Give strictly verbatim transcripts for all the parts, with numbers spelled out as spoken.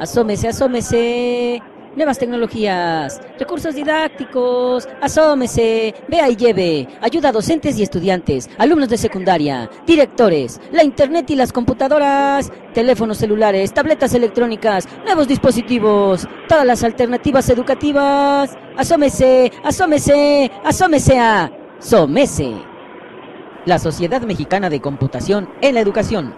Asómese, asómese. Nuevas tecnologías, recursos didácticos, asómese, vea y lleve, ayuda a docentes y estudiantes, alumnos de secundaria, directores, la internet y las computadoras, teléfonos celulares, tabletas electrónicas, nuevos dispositivos, todas las alternativas educativas, asómese, asómese, asómese a SOMECE, la Sociedad Mexicana de Computación en la Educación.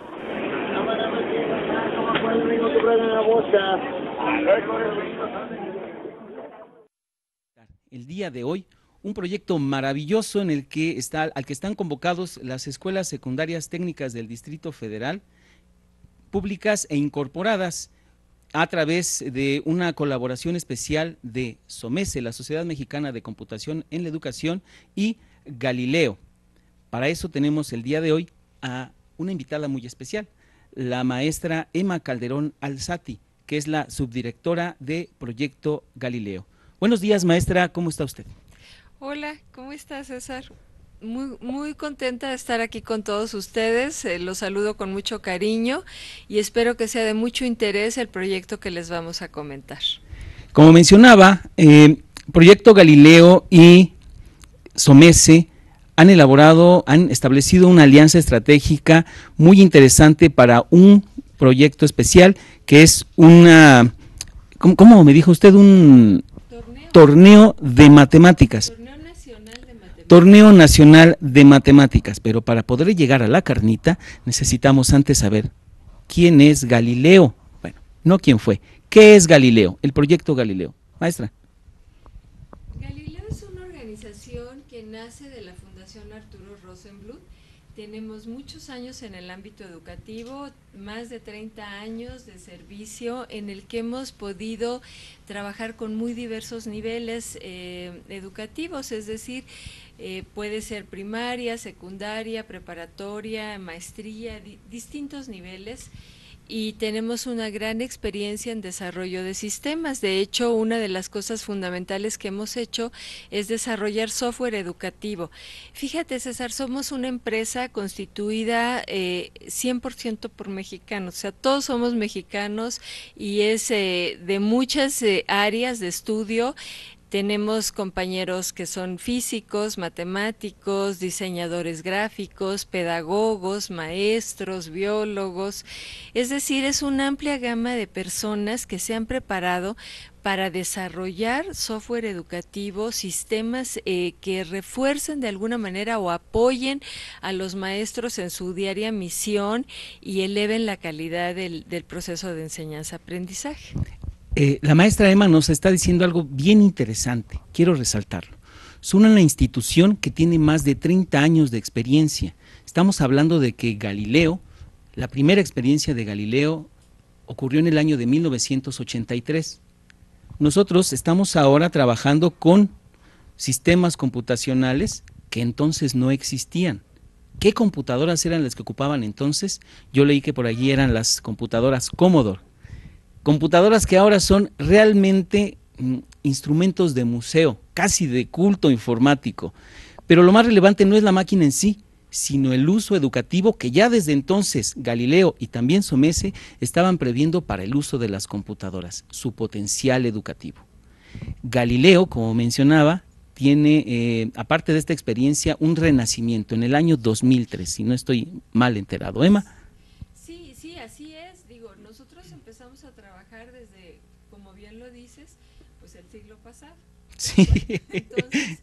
El día de hoy, un proyecto maravilloso en el que está, al que están convocados las escuelas secundarias técnicas del Distrito Federal, públicas e incorporadas a través de una colaboración especial de SOMECE, la Sociedad Mexicana de Computación en la Educación, y Galileo. Para eso tenemos el día de hoy a una invitada muy especial, la maestra Emma Calderón Alzati, que es la subdirectora de Proyecto Galileo. Buenos días, maestra, ¿cómo está usted? Hola, ¿cómo está, César? Muy, muy contenta de estar aquí con todos ustedes, eh, los saludo con mucho cariño y espero que sea de mucho interés el proyecto que les vamos a comentar. Como mencionaba, eh, Proyecto Galileo y SOMECE han elaborado, han establecido una alianza estratégica muy interesante para un proyecto especial que es una, ¿cómo, cómo me dijo usted? Un... Torneo de Matemáticas. Torneo Nacional de Matemáticas. Torneo Nacional de Matemáticas. Pero para poder llegar a la carnita, necesitamos antes saber quién es Galileo. Bueno, no quién fue. ¿Qué es Galileo? El proyecto Galileo. Maestra. Galileo es una organización que nace de la Fundación Arturo Rosenbluth. Tenemos muchos años en el ámbito educativo, más de treinta años de servicio en el que hemos podido trabajar con muy diversos niveles eh, educativos, es decir, eh, puede ser primaria, secundaria, preparatoria, maestría, di- distintos niveles. Y tenemos una gran experiencia en desarrollo de sistemas. De hecho, una de las cosas fundamentales que hemos hecho es desarrollar software educativo. Fíjate, César, somos una empresa constituida eh, cien por ciento por mexicanos, o sea, todos somos mexicanos y es eh, de muchas eh, áreas de estudio. Tenemos compañeros que son físicos, matemáticos, diseñadores gráficos, pedagogos, maestros, biólogos. Es decir, es una amplia gama de personas que se han preparado para desarrollar software educativo, sistemas eh, que refuercen de alguna manera o apoyen a los maestros en su diaria misión y eleven la calidad del, del proceso de enseñanza-aprendizaje. Eh, la maestra Emma nos está diciendo algo bien interesante, quiero resaltarlo. Son una institución que tiene más de treinta años de experiencia. Estamos hablando de que Galileo, la primera experiencia de Galileo ocurrió en el año de mil novecientos ochenta y tres. Nosotros estamos ahora trabajando con sistemas computacionales que entonces no existían. ¿Qué computadoras eran las que ocupaban entonces? Yo leí que por allí eran las computadoras Commodore. Computadoras que ahora son realmente mm, instrumentos de museo, casi de culto informático. Pero lo más relevante no es la máquina en sí, sino el uso educativo que ya desde entonces Galileo y también SOMECE estaban previendo para el uso de las computadoras, su potencial educativo. Galileo, como mencionaba, tiene, eh, aparte de esta experiencia, un renacimiento en el año dos mil tres, si no estoy mal enterado. Emma. Sí, sí, así es. Digo, nosotros empezamos a trabajar desde, como bien lo dices, pues el siglo pasado. Sí. Entonces,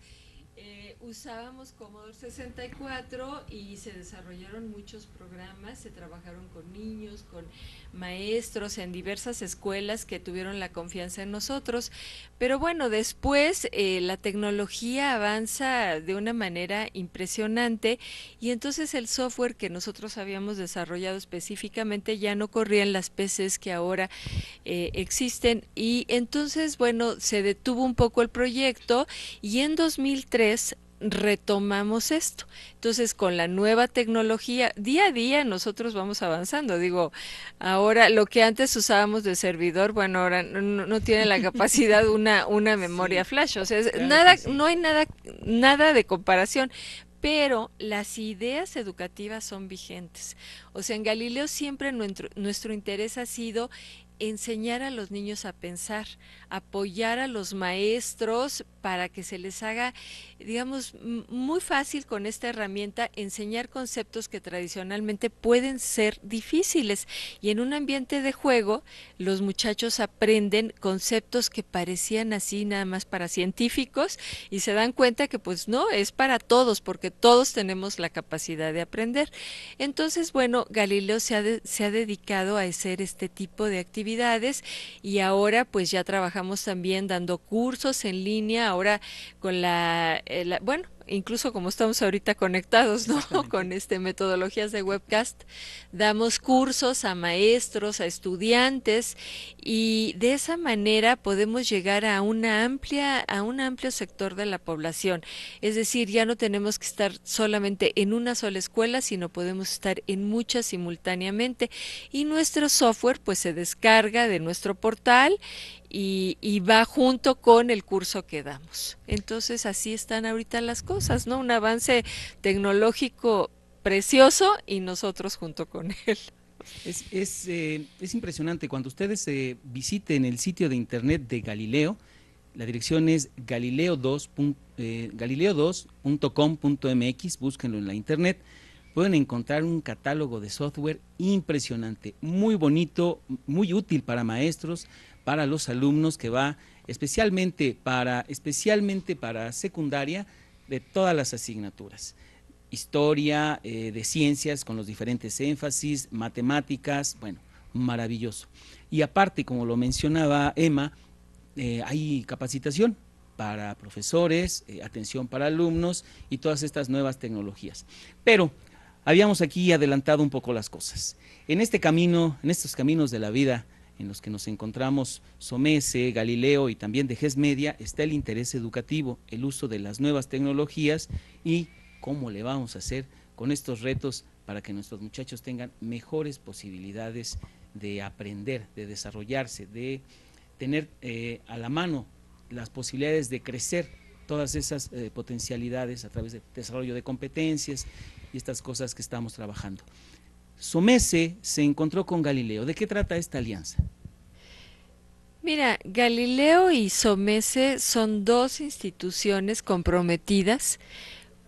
eh, usábamos Commodore sesenta y cuatro y se desarrollaron muchos programas, se trabajaron con niños, con maestros, en diversas escuelas que tuvieron la confianza en nosotros. Pero bueno, después eh, la tecnología avanza de una manera impresionante y entonces el software que nosotros habíamos desarrollado específicamente ya no corría en las P Cs que ahora eh, existen y entonces, bueno, se detuvo un poco el proyecto y en dos mil tres retomamos esto. Entonces, con la nueva tecnología, día a día nosotros vamos avanzando. Digo, ahora lo que antes usábamos de servidor, bueno, ahora no, no tiene la capacidad una, una memoria sí, flash. O sea, es, claro nada, sí. no hay nada, nada de comparación. Pero las ideas educativas son vigentes. O sea, en Galileo siempre nuestro, nuestro interés ha sido enseñar a los niños a pensar, apoyar a los maestros para que se les haga, digamos, muy fácil con esta herramienta enseñar conceptos que tradicionalmente pueden ser difíciles. Y en un ambiente de juego, los muchachos aprenden conceptos que parecían así nada más para científicos y se dan cuenta que pues no, es para todos, porque todos tenemos la capacidad de aprender. Entonces, bueno, Galileo se ha, de, se ha dedicado a hacer este tipo de actividades actividades y ahora pues ya trabajamos también dando cursos en línea, ahora con la, eh, la bueno, incluso como estamos ahorita conectados, ¿no? Con este metodologías de webcast, damos cursos a maestros, a estudiantes, y de esa manera podemos llegar a una amplia, a un amplio sector de la población. Es decir, ya no tenemos que estar solamente en una sola escuela, sino podemos estar en muchas simultáneamente. Y nuestro software pues se descarga de nuestro portal y, y va junto con el curso que damos. Entonces así están ahorita las cosas, ¿no? Un avance tecnológico precioso y nosotros junto con él. Es, es, eh, es impresionante. Cuando ustedes eh, visiten el sitio de internet de Galileo, la dirección es galileo dos punto com punto m x, búsquenlo en la internet, pueden encontrar un catálogo de software impresionante, muy bonito, muy útil para maestros, para los alumnos, que va especialmente para, especialmente para secundaria, de todas las asignaturas. Historia, eh, de ciencias con los diferentes énfasis, matemáticas, bueno, maravilloso. Y aparte, como lo mencionaba Emma, eh, hay capacitación para profesores, eh, atención para alumnos y todas estas nuevas tecnologías. Pero habíamos aquí adelantado un poco las cosas. En este camino, en estos caminos de la vida, en los que nos encontramos SOMECE, Galileo y también de G E S Media, está el interés educativo, el uso de las nuevas tecnologías y cómo le vamos a hacer con estos retos para que nuestros muchachos tengan mejores posibilidades de aprender, de desarrollarse, de tener eh, a la mano las posibilidades de crecer todas esas eh, potencialidades a través del desarrollo de competencias y estas cosas que estamos trabajando. SOMECE se encontró con Galileo. ¿De qué trata esta alianza? Mira, Galileo y SOMECE son dos instituciones comprometidas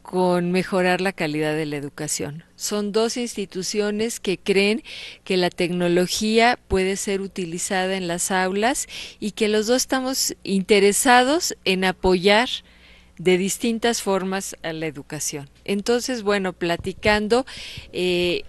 con mejorar la calidad de la educación. Son dos instituciones que creen que la tecnología puede ser utilizada en las aulas y que los dos estamos interesados en apoyar de distintas formas a la educación. Entonces, bueno, platicando, eh,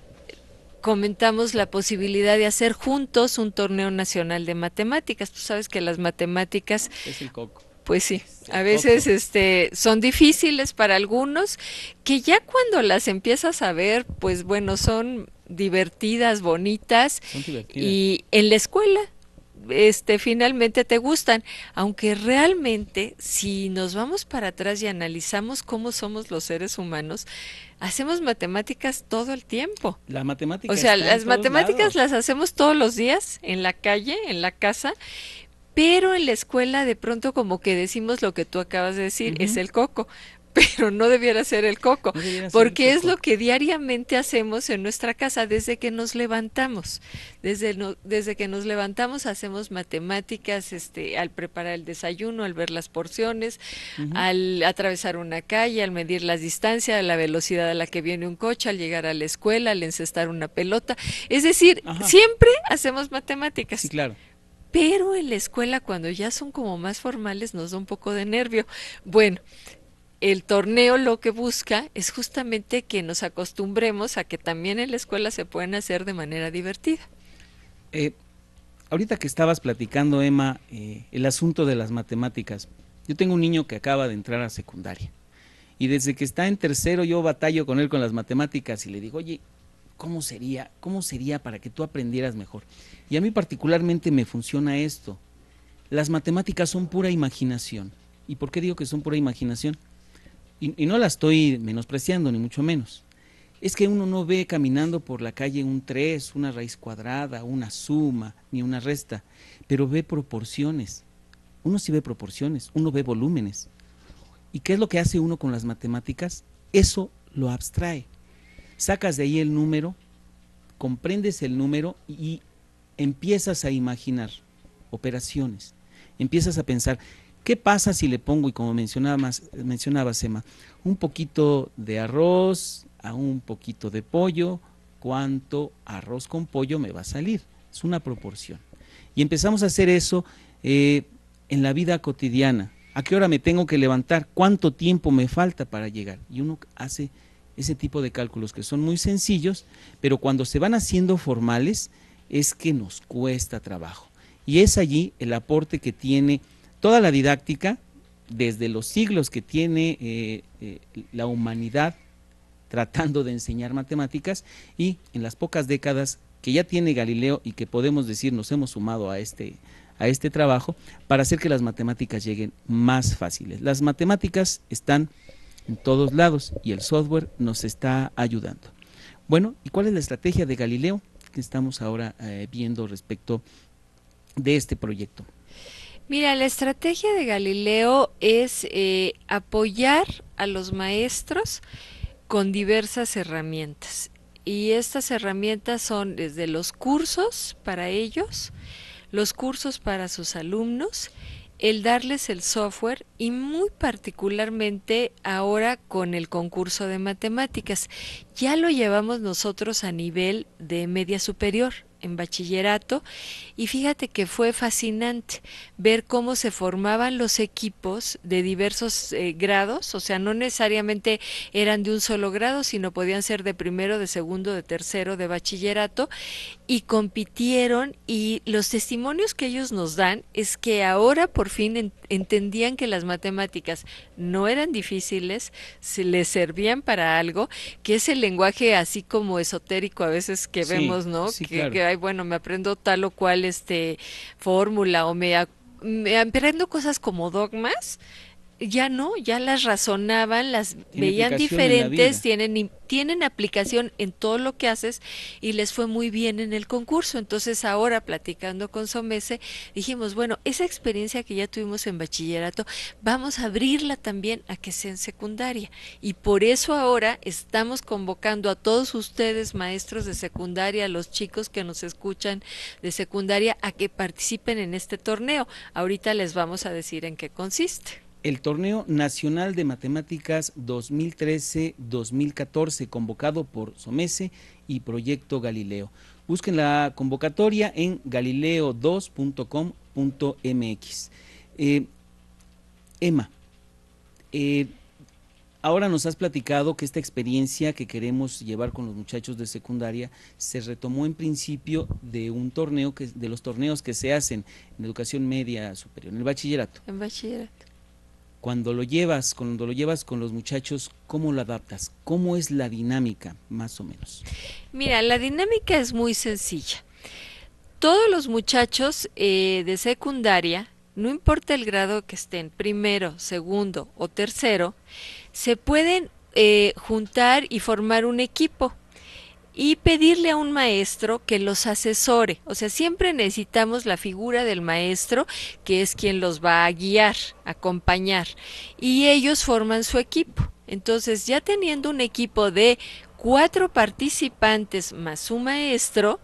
comentamos la posibilidad de hacer juntos un torneo nacional de matemáticas. Tú sabes que las matemáticas… Es el coco. Pues sí, a veces este, son difíciles para algunos, que ya cuando las empiezas a ver, pues bueno, son divertidas, bonitas, son divertidas. Y en la escuela este, finalmente te gustan, aunque realmente si nos vamos para atrás y analizamos cómo somos los seres humanos, hacemos matemáticas todo el tiempo. La matemática, o sea, las matemáticas las hacemos todos los días, en la calle, en la casa. Pero en la escuela de pronto como que decimos lo que tú acabas de decir, uh-huh. Es el coco, pero no debiera ser el coco, no debiera porque ser el es coco. Lo que diariamente hacemos en nuestra casa desde que nos levantamos. Desde, no, desde que nos levantamos hacemos matemáticas este, al preparar el desayuno, al ver las porciones, uh-huh. Al atravesar una calle, al medir las distancias, la velocidad a la que viene un coche, al llegar a la escuela, al encestar una pelota. Es decir, ajá, siempre hacemos matemáticas. Sí, claro. Pero en la escuela, cuando ya son como más formales, nos da un poco de nervio. Bueno, el torneo lo que busca es justamente que nos acostumbremos a que también en la escuela se pueden hacer de manera divertida. Eh, ahorita que estabas platicando, Emma, eh, el asunto de las matemáticas. Yo tengo un niño que acaba de entrar a secundaria y desde que está en tercero yo batallo con él con las matemáticas y le digo, oye, ¿Cómo sería, ¿Cómo sería para que tú aprendieras mejor? Y a mí particularmente me funciona esto. Las matemáticas son pura imaginación. ¿Y por qué digo que son pura imaginación? Y, y no la estoy menospreciando, ni mucho menos. Es que uno no ve caminando por la calle un tres, una raíz cuadrada, una suma, ni una resta, pero ve proporciones. Uno sí ve proporciones, uno ve volúmenes. ¿Y qué es lo que hace uno con las matemáticas? Eso lo abstrae. Sacas de ahí el número, comprendes el número y empiezas a imaginar operaciones, empiezas a pensar, ¿qué pasa si le pongo, y como mencionaba más, mencionaba Emma, un poquito de arroz a un poquito de pollo? ¿Cuánto arroz con pollo me va a salir? Es una proporción. Y empezamos a hacer eso eh, en la vida cotidiana. ¿A qué hora me tengo que levantar? ¿Cuánto tiempo me falta para llegar? Y uno hace ese tipo de cálculos que son muy sencillos, pero cuando se van haciendo formales es que nos cuesta trabajo. Y es allí el aporte que tiene toda la didáctica, desde los siglos que tiene eh, eh, la humanidad tratando de enseñar matemáticas, y en las pocas décadas que ya tiene Galileo y que podemos decir nos hemos sumado a este, a este trabajo para hacer que las matemáticas lleguen más fáciles. Las matemáticas están en todos lados y el software nos está ayudando. Bueno, ¿y cuál es la estrategia de Galileo que estamos ahora eh, viendo respecto de este proyecto? Mira, la estrategia de Galileo es eh, apoyar a los maestros con diversas herramientas, y estas herramientas son desde los cursos para ellos, los cursos para sus alumnos, el darles el software y muy particularmente ahora con el concurso de matemáticas. Ya lo llevamos nosotros a nivel de media superior, en bachillerato, y fíjate que fue fascinante ver cómo se formaban los equipos de diversos eh, grados, o sea, no necesariamente eran de un solo grado, sino podían ser de primero, de segundo, de tercero, de bachillerato, y compitieron, y los testimonios que ellos nos dan es que ahora por fin en, entendían que las matemáticas no eran difíciles, se les servían para algo, que es el lenguaje así como esotérico a veces que sí, vemos, ¿no? Sí, que, claro. que Ay, bueno, me aprendo tal o cual este fórmula o me, me aprendo cosas como dogmas, ya no, ya las razonaban, las veían diferentes, tienen, tienen aplicación en todo lo que haces y les fue muy bien en el concurso. Entonces ahora platicando con SOMECE dijimos, bueno, esa experiencia que ya tuvimos en bachillerato, vamos a abrirla también a que sea en secundaria, y por eso ahora estamos convocando a todos ustedes maestros de secundaria, a los chicos que nos escuchan de secundaria, a que participen en este torneo. Ahorita les vamos a decir en qué consiste. El Torneo Nacional de Matemáticas dos mil trece dos mil catorce, convocado por SOMECE y Proyecto Galileo. Busquen la convocatoria en galileo dos punto com punto m x. Eh, Emma, eh, ahora nos has platicado que esta experiencia que queremos llevar con los muchachos de secundaria se retomó en principio de un torneo, que, de los torneos que se hacen en educación media superior, en el bachillerato. En bachillerato. Cuando lo llevas, cuando lo llevas con los muchachos, ¿cómo lo adaptas? ¿Cómo es la dinámica, más o menos? Mira, la dinámica es muy sencilla. Todos los muchachos eh, de secundaria, no importa el grado que estén, primero, segundo o tercero, se pueden eh, juntar y formar un equipo y pedirle a un maestro que los asesore. O sea, siempre necesitamos la figura del maestro, que es quien los va a guiar, acompañar, y ellos forman su equipo. Entonces, ya teniendo un equipo de cuatro participantes más su maestro,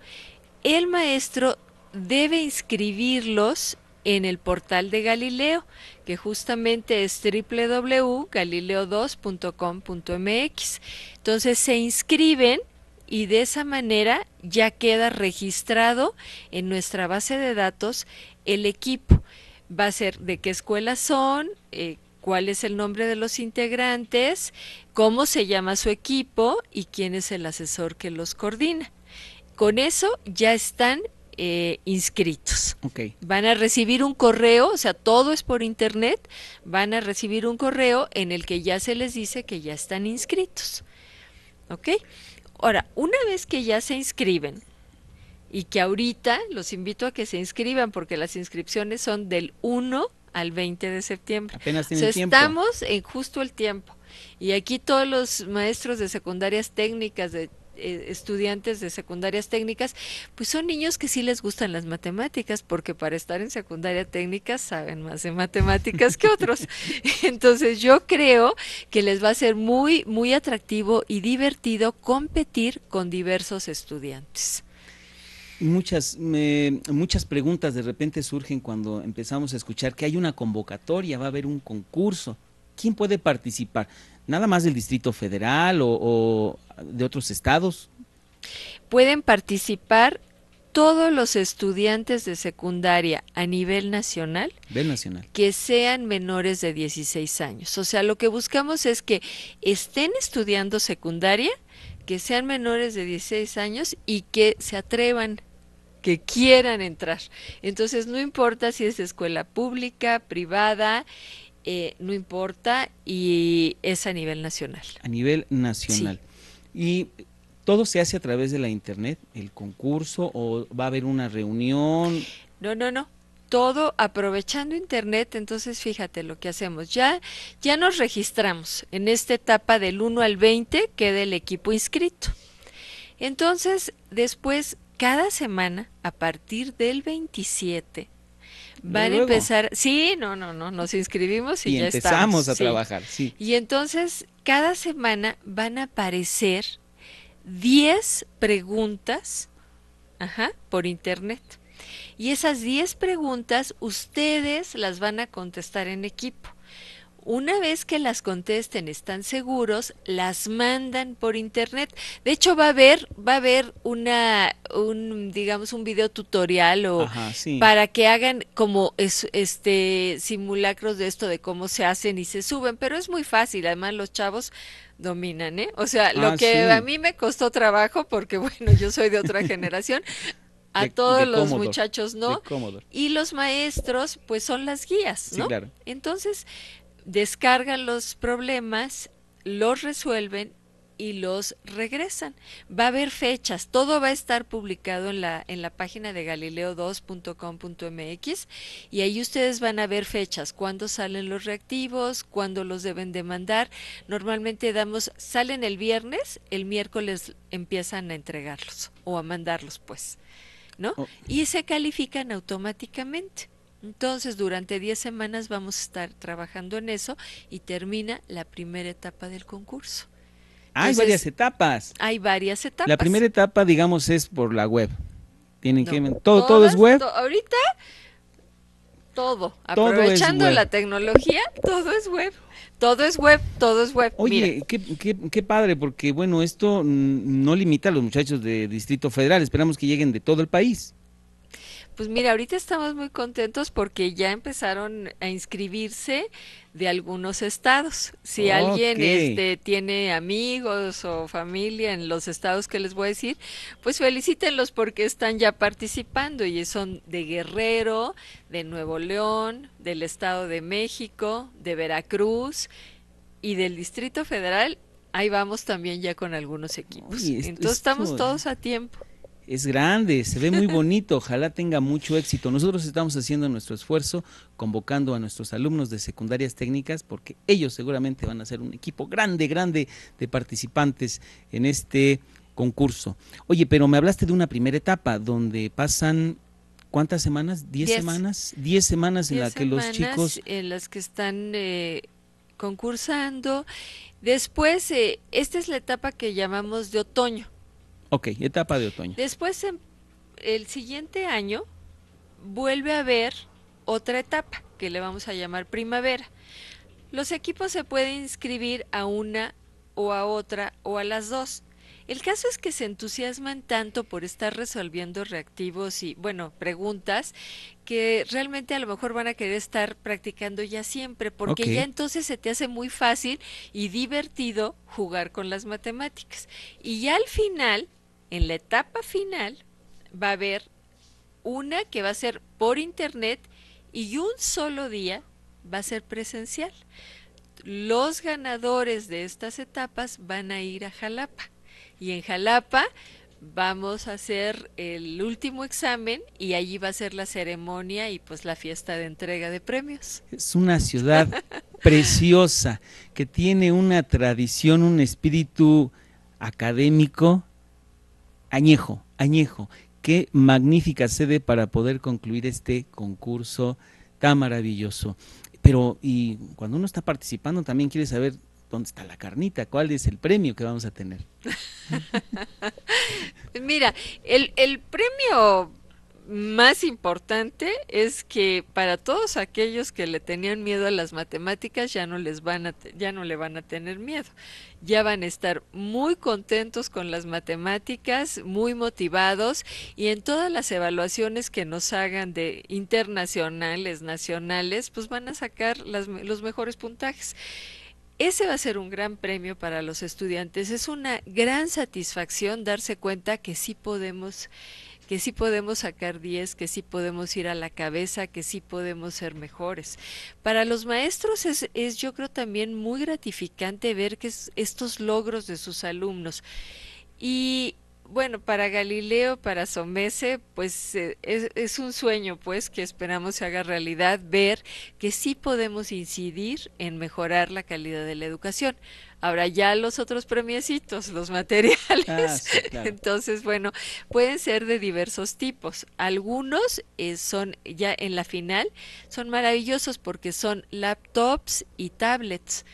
el maestro debe inscribirlos en el portal de Galileo, que justamente es doble u doble u doble u punto galileo dos punto com punto m x. Entonces, se inscriben, y de esa manera ya queda registrado en nuestra base de datos el equipo. Va a ser de qué escuela son, eh, cuál es el nombre de los integrantes, cómo se llama su equipo y quién es el asesor que los coordina. Con eso ya están eh, inscritos. Okay. Van a recibir un correo, o sea, todo es por internet, van a recibir un correo en el que ya se les dice que ya están inscritos. ¿Ok? Ahora, una vez que ya se inscriben, y que ahorita los invito a que se inscriban porque las inscripciones son del uno al veinte de septiembre. Apenas tienen tiempo. Estamos en justo el tiempo. Y aquí todos los maestros de secundarias técnicas, de eh, estudiantes de secundarias técnicas, pues son niños que sí les gustan las matemáticas, porque para estar en secundaria técnica saben más de matemáticas que otros. Entonces yo creo que les va a ser muy, muy atractivo y divertido competir con diversos estudiantes. Muchas, eh, muchas preguntas de repente surgen cuando empezamos a escuchar que hay una convocatoria, va a haber un concurso. ¿Quién puede participar? ¿Nada más del Distrito Federal o, o de otros estados? Pueden participar todos los estudiantes de secundaria a nivel nacional, del nacional, que sean menores de dieciséis años. O sea, lo que buscamos es que estén estudiando secundaria, que sean menores de dieciséis años y que se atrevan, que quieran entrar. Entonces, no importa si es escuela pública, privada, eh, no importa, y es a nivel nacional. A nivel nacional. Sí. Y ¿todo se hace a través de la internet, el concurso, o va a haber una reunión? No, no, no. Todo aprovechando internet. Entonces, fíjate lo que hacemos. Ya, ya nos registramos en esta etapa del uno al veinte, queda el equipo inscrito. Entonces, después, cada semana, a partir del veintisiete, van a empezar. Sí, no, no, no, nos inscribimos y, y ya empezamos estamos, a sí. trabajar. Sí. Y entonces, cada semana van a aparecer diez preguntas, ajá, por internet, y esas diez preguntas ustedes las van a contestar en equipo. Una vez que las contesten, están seguros, las mandan por internet. De hecho, va a haber, va a haber una, un, digamos, un video tutorial o Ajá, sí. para que hagan como es, este simulacros de esto, de cómo se hacen y se suben. Pero es muy fácil. Además, los chavos dominan, ¿eh? O sea, ah, lo que sí. a mí me costó trabajo, porque bueno, yo soy de otra generación. A de, todos de los Commodore, muchachos, ¿no? Y los maestros, pues, son las guías, ¿no? Sí, claro. Entonces, descargan los problemas, los resuelven y los regresan. Va a haber fechas, todo va a estar publicado en la, en la página de galileo dos punto com punto m x, y ahí ustedes van a ver fechas, cuándo salen los reactivos, cuándo los deben de mandar. Normalmente damos, salen el viernes, el miércoles empiezan a entregarlos o a mandarlos, pues, ¿no? Oh. Y se califican automáticamente. Entonces, durante diez semanas vamos a estar trabajando en eso y termina la primera etapa del concurso. Hay Entonces, varias etapas. Hay varias etapas. La primera etapa, digamos, es por la web. Tienen no, que todo, todas, todo es web. To, ahorita todo, todo aprovechando la tecnología, todo es web. Todo es web, todo es web. Oye, qué, qué, qué padre, porque bueno, esto no limita a los muchachos de Distrito Federal. Esperamos que lleguen de todo el país. Pues mira, ahorita estamos muy contentos porque ya empezaron a inscribirse de algunos estados. Si okay. alguien este, tiene amigos o familia en los estados que les voy a decir, pues felicítenlos porque están ya participando, y son de Guerrero, de Nuevo León, del Estado de México, de Veracruz y del Distrito Federal. Ahí vamos también ya con algunos equipos. Oye, esto, Entonces esto, estamos todos a tiempo. Es grande, se ve muy bonito, ojalá tenga mucho éxito. Nosotros estamos haciendo nuestro esfuerzo, convocando a nuestros alumnos de secundarias técnicas, porque ellos seguramente van a ser un equipo grande, grande de participantes en este concurso. Oye, pero me hablaste de una primera etapa donde pasan, ¿cuántas semanas? ¿Diez, Diez. semanas? Diez semanas en Diez la que los chicos... en las que están eh, concursando. Después, eh, esta es la etapa que llamamos de otoño. Ok, etapa de otoño. Después, el siguiente año, vuelve a haber otra etapa, que le vamos a llamar primavera. Los equipos se pueden inscribir a una o a otra o a las dos. El caso es que se entusiasman tanto por estar resolviendo reactivos y, bueno, preguntas, que realmente a lo mejor van a querer estar practicando ya siempre, porque okay. ya entonces se te hace muy fácil y divertido jugar con las matemáticas. Y ya al final, en la etapa final, va a haber una que va a ser por internet y un solo día va a ser presencial. Los ganadores de estas etapas van a ir a Jalapa. Y en Jalapa vamos a hacer el último examen y allí va a ser la ceremonia y pues la fiesta de entrega de premios. Es una ciudad preciosa que tiene una tradición, un espíritu académico añejo, añejo. Qué magnífica sede para poder concluir este concurso tan maravilloso. Pero y cuando uno está participando también quiere saber dónde está la carnita, cuál es el premio que vamos a tener. mira, el, el premio más importante es que para todos aquellos que le tenían miedo a las matemáticas ya no les van a, ya no le van a tener miedo, ya van a estar muy contentos con las matemáticas, muy motivados, y en todas las evaluaciones que nos hagan de internacionales, nacionales, pues van a sacar las, los mejores puntajes. Ese va a ser un gran premio para los estudiantes. Es una gran satisfacción darse cuenta que sí podemos, que sí podemos sacar diez, que sí podemos ir a la cabeza, que sí podemos ser mejores. Para los maestros es, es yo creo también muy gratificante ver que es, estos logros de sus alumnos. Y bueno, para Galileo, para SOMECE, pues eh, es, es un sueño pues que esperamos se haga realidad, ver que sí podemos incidir en mejorar la calidad de la educación. Ahora ya los otros premiecitos, los materiales, ah, sí, claro. Entonces bueno, pueden ser de diversos tipos. Algunos eh, son ya en la final, son maravillosos porque son laptops y tablets.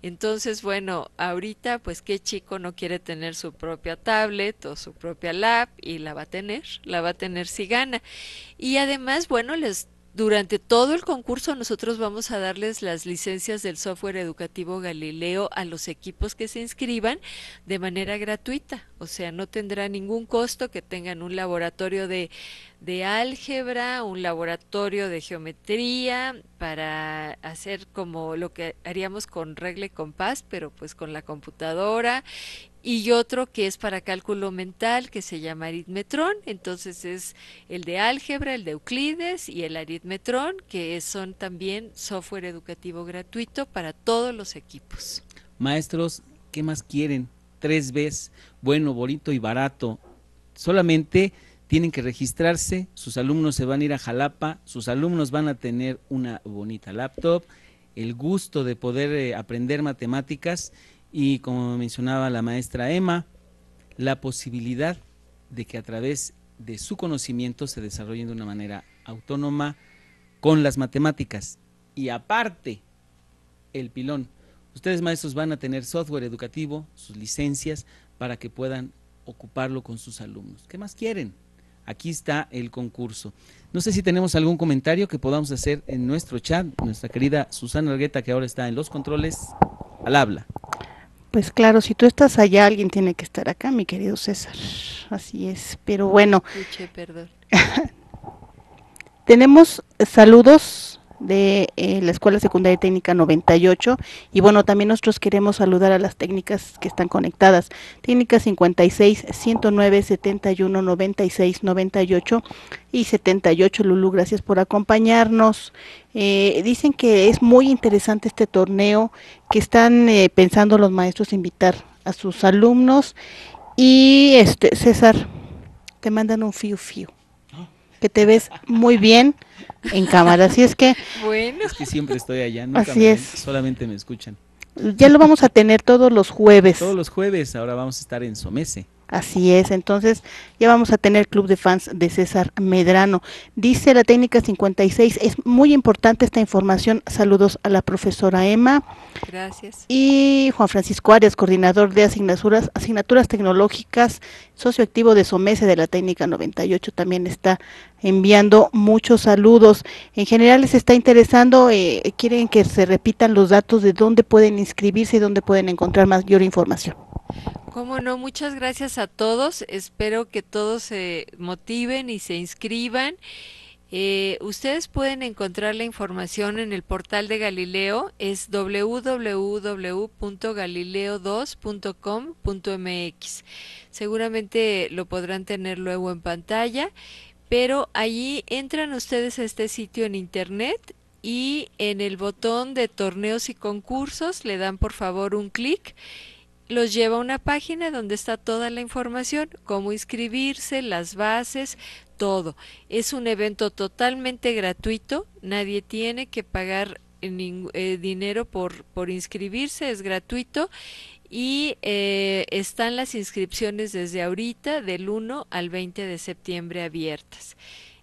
Entonces, bueno, ahorita pues qué chico no quiere tener su propia tablet o su propia lap, y la va a tener, la va a tener si gana. Y además, bueno, les durante todo el concurso nosotros vamos a darles las licencias del software educativo Galileo a los equipos que se inscriban de manera gratuita, o sea, no tendrá ningún costo que tengan un laboratorio de, de álgebra, un laboratorio de geometría, para hacer como lo que haríamos con regla y compás, pero pues con la computadora, y otro que es para cálculo mental que se llama Aritmetrón. Entonces es el de álgebra, el de Euclides y el Aritmetrón, que son también software educativo gratuito para todos los equipos. Maestros, ¿qué más quieren? Tres veces, bueno, bonito y barato. Solamente tienen que registrarse, sus alumnos se van a ir a Jalapa, sus alumnos van a tener una bonita laptop, el gusto de poder eh, aprender matemáticas. Y como mencionaba la maestra Emma, la posibilidad de que a través de su conocimiento se desarrollen de una manera autónoma con las matemáticas. Y aparte, el pilón. Ustedes, maestros, van a tener software educativo, sus licencias, para que puedan ocuparlo con sus alumnos. ¿Qué más quieren? Aquí está el concurso. No sé si tenemos algún comentario que podamos hacer en nuestro chat. Nuestra querida Susana Argueta, que ahora está en los controles, al habla. Pues claro, si tú estás allá, alguien tiene que estar acá, mi querido César. Así es, pero bueno. Escuché, perdón. Tenemos saludos de eh, la Escuela Secundaria Técnica noventa y ocho, y bueno, también nosotros queremos saludar a las técnicas que están conectadas. Técnicas cincuenta y seis, ciento nueve, setenta y uno, noventa y seis, noventa y ocho y setenta y ocho. Lulú, gracias por acompañarnos. Eh, dicen que es muy interesante este torneo, que están eh, pensando los maestros invitar a sus alumnos. Y este César, te mandan un fiu fiu, que te ves muy bien en cámara, así es que... Bueno. Es que siempre estoy allá, nunca así me, es. Solamente me escuchan. Ya lo vamos a tener todos los jueves. Todos los jueves, ahora vamos a estar en SOMECE. Así es, entonces ya vamos a tener Club de Fans de César Medrano. Dice la técnica cincuenta y seis, es muy importante esta información, saludos a la profesora Emma. Gracias. Y Juan Francisco Arias, coordinador de asignaturas, asignaturas tecnológicas, socio activo de SOMECE de la técnica noventa y ocho, también está enviando muchos saludos. En general les está interesando, eh, quieren que se repitan los datos de dónde pueden inscribirse y dónde pueden encontrar mayor información. Cómo no, muchas gracias a todos, espero que todos se motiven y se inscriban. Eh, ustedes pueden encontrar la información en el portal de Galileo, es w w w punto galileo dos punto com punto m x. Seguramente lo podrán tener luego en pantalla, pero allí entran ustedes a este sitio en internet y en el botón de torneos y concursos le dan por favor un clic. Los lleva a una página donde está toda la información, cómo inscribirse, las bases, todo. Es un evento totalmente gratuito, nadie tiene que pagar eh, dinero por, por inscribirse, es gratuito. Y eh, están las inscripciones desde ahorita, del uno al veinte de septiembre abiertas.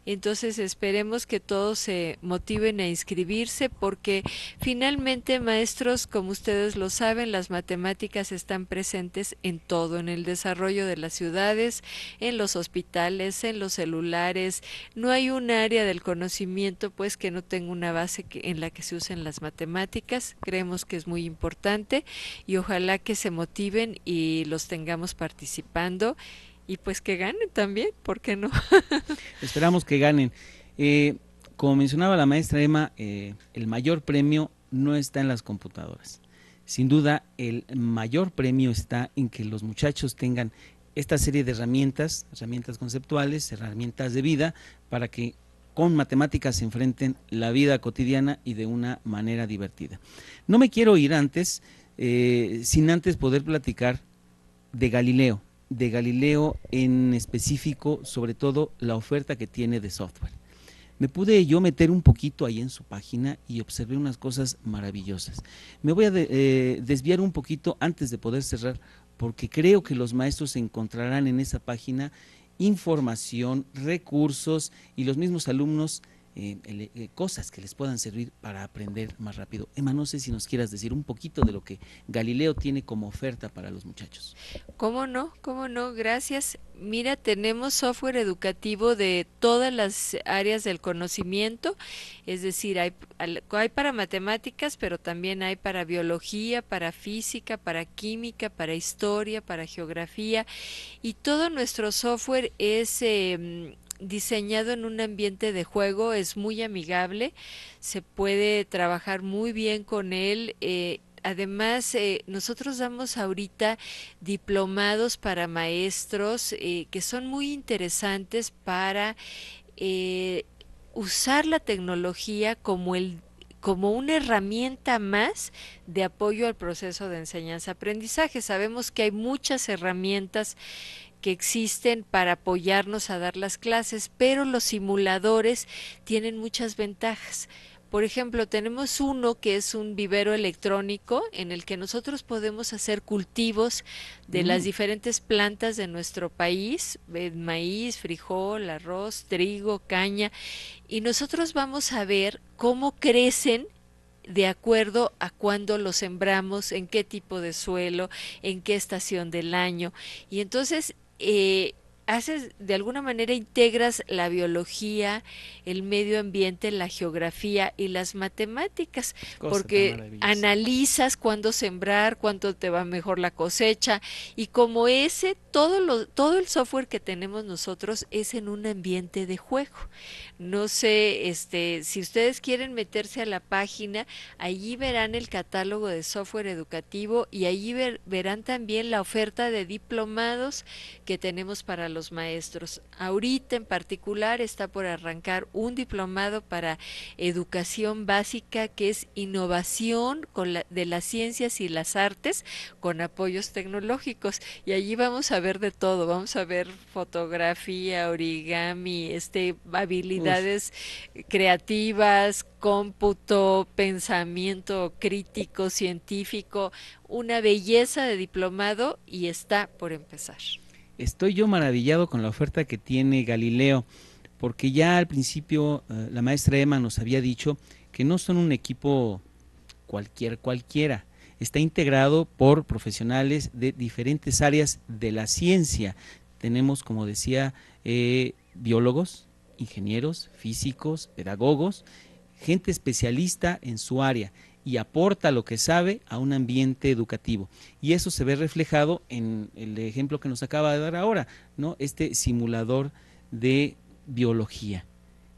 Entonces esperemos que todos se motiven a inscribirse, porque finalmente, maestros, como ustedes lo saben, las matemáticas están presentes en todo, en el desarrollo de las ciudades, en los hospitales, en los celulares. No hay un área del conocimiento pues que no tenga una base que, en la que se usen las matemáticas. Creemos que es muy importante y ojalá que se motiven y los tengamos participando. Y pues que ganen también, ¿por qué no? Esperamos que ganen. Eh, como mencionaba la maestra Emma, eh, el mayor premio no está en las computadoras. Sin duda, el mayor premio está en que los muchachos tengan esta serie de herramientas, herramientas conceptuales, herramientas de vida, para que con matemáticas se enfrenten la vida cotidiana y de una manera divertida. No me quiero ir antes, eh, sin antes poder platicar de Galileo. de Galileo en específico, sobre todo la oferta que tiene de software. Me pude yo meter un poquito ahí en su página y observé unas cosas maravillosas. Me voy a de, eh, desviar un poquito antes de poder cerrar, porque creo que los maestros encontrarán en esa página información, recursos y los mismos alumnos eh, eh, cosas que les puedan servir para aprender más rápido. Emma, no sé si nos quieras decir un poquito de lo que Galileo tiene como oferta para los muchachos. ¿Cómo no? ¿Cómo no? Gracias. Mira, tenemos software educativo de todas las áreas del conocimiento, es decir, hay, hay para matemáticas, pero también hay para biología, para física, para química, para historia, para geografía, y todo nuestro software es eh, diseñado en un ambiente de juego, es muy amigable, se puede trabajar muy bien con él. eh, Además, eh, nosotros damos ahorita diplomados para maestros eh, que son muy interesantes para eh, usar la tecnología como el como una herramienta más de apoyo al proceso de enseñanza-aprendizaje. Sabemos que hay muchas herramientas que existen para apoyarnos a dar las clases, pero los simuladores tienen muchas ventajas. Por ejemplo, tenemos uno que es un vivero electrónico en el que nosotros podemos hacer cultivos de mm. las diferentes plantas de nuestro país, maíz, frijol, arroz, trigo, caña, y nosotros vamos a ver cómo crecen de acuerdo a cuándo lo sembramos, en qué tipo de suelo, en qué estación del año. Y entonces eh, haces, de alguna manera integras la biología, el medio ambiente, la geografía y las matemáticas, porque analizas cuándo sembrar, cuándo te va mejor la cosecha, y como ese, todo lo, todo el software que tenemos nosotros es en un ambiente de juego. No sé, este, si ustedes quieren meterse a la página, allí verán el catálogo de software educativo y allí ver, verán también la oferta de diplomados que tenemos para los maestros. Ahorita en particular está por arrancar un diplomado para educación básica, que es innovación con la, de las ciencias y las artes con apoyos tecnológicos, y allí vamos a ver de todo, vamos a ver fotografía, origami, este, habilidades Uf. creativas, cómputo, pensamiento crítico, científico, una belleza de diplomado, y está por empezar. Estoy yo maravillado con la oferta que tiene Galileo, porque ya al principio eh, la maestra Emma nos había dicho que no son un equipo cualquier cualquiera. Está integrado por profesionales de diferentes áreas de la ciencia. Tenemos, como decía, eh, biólogos, ingenieros, físicos, pedagogos, gente especialista en su área, y aporta lo que sabe a un ambiente educativo. Y eso se ve reflejado en el ejemplo que nos acaba de dar ahora, ¿no? Este simulador de biología.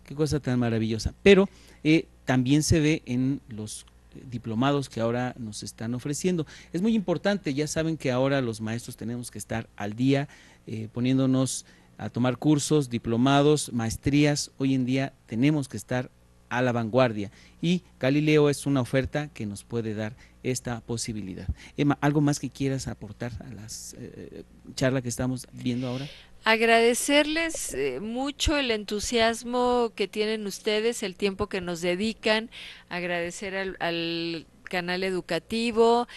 Qué cosa tan maravillosa. Pero eh, también se ve en los diplomados que ahora nos están ofreciendo. Es muy importante, ya saben que ahora los maestros tenemos que estar al día, eh, poniéndonos a tomar cursos, diplomados, maestrías. Hoy en día tenemos que estar a la vanguardia, y Galileo es una oferta que nos puede dar esta posibilidad. Emma, ¿algo más que quieras aportar a la eh, charla que estamos viendo ahora? Agradecerles eh, mucho el entusiasmo que tienen ustedes, el tiempo que nos dedican, agradecer al, al canal educativo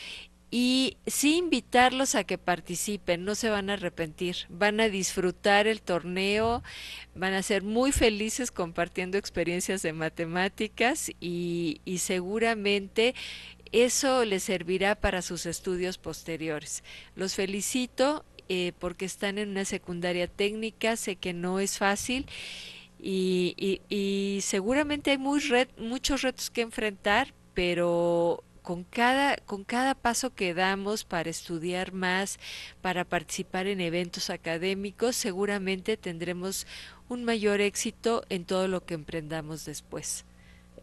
y sí invitarlos a que participen, no se van a arrepentir, van a disfrutar el torneo, van a ser muy felices compartiendo experiencias de matemáticas y, y seguramente eso les servirá para sus estudios posteriores. Los felicito eh, porque están en una secundaria técnica, sé que no es fácil y, y, y seguramente hay muy ret, muchos retos que enfrentar, pero con cada, con cada paso que damos para estudiar más, para participar en eventos académicos, seguramente tendremos un mayor éxito en todo lo que emprendamos después.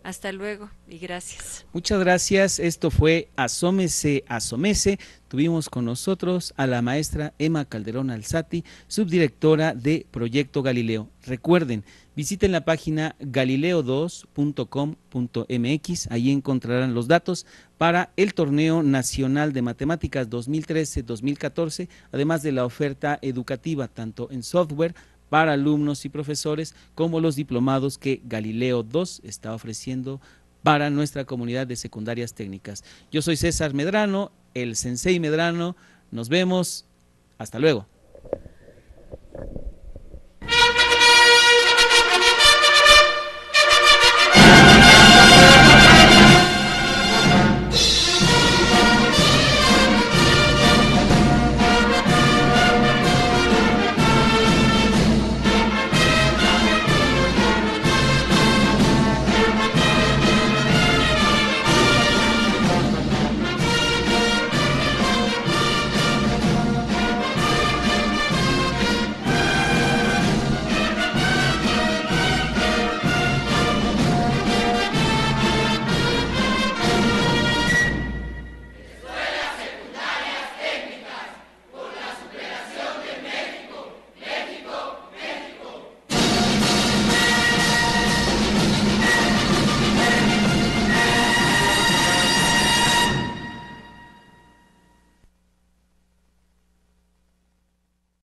Hasta luego y gracias. Muchas gracias. Esto fue Asómese, Asómese. Tuvimos con nosotros a la maestra Emma Calderón Alzati, subdirectora de Proyecto Galileo. Recuerden, visiten la página galileo dos punto com punto m x, ahí encontrarán los datos para el Torneo Nacional de Matemáticas dos mil trece dos mil catorce, además de la oferta educativa, tanto en software, para alumnos y profesores, como los diplomados que Galileo dos está ofreciendo para nuestra comunidad de secundarias técnicas. Yo soy César Medrano, el Sensei Medrano. Nos vemos. Hasta luego.